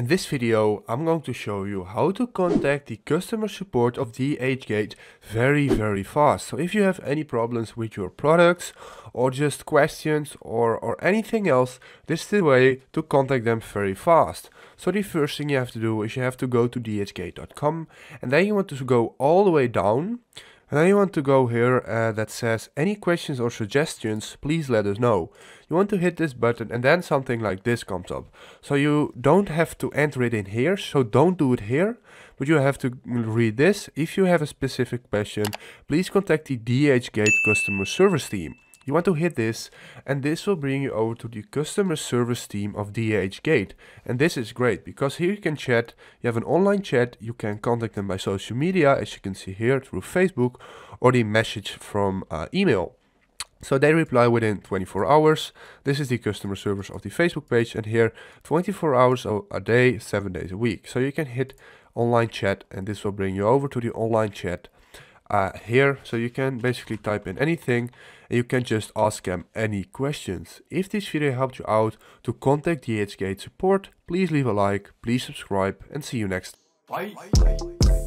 In this video, I'm going to show you how to contact the customer support of DHGate very fast. So if you have any problems with your products or just questions or anything else, this is the way to contact them very fast. So the first thing you have to do is you have to go to dhgate.com, and then you want to go all the way down. And then you want to go here that says any questions or suggestions, please let us know. You want to hit this button and then something like this comes up. So you don't have to enter it in here, so don't do it here. But you have to read this. If you have a specific question, please contact the DHGate customer service team. You want to hit this, and this will bring you over to the customer service team of DHGate. And this is great because here you can chat, you have an online chat, you can contact them by social media, as you can see here, through Facebook, or the message from email. So they reply within 24 hours. This is the customer service of the Facebook page, and here 24 hours a day, 7 days a week. So you can hit online chat, and this will bring you over to the online chat. Here, so you can basically type in anything and you can just ask them any questions. If this video helped you out to contact DHGate support, please leave a like, please subscribe, and see you next time. Bye.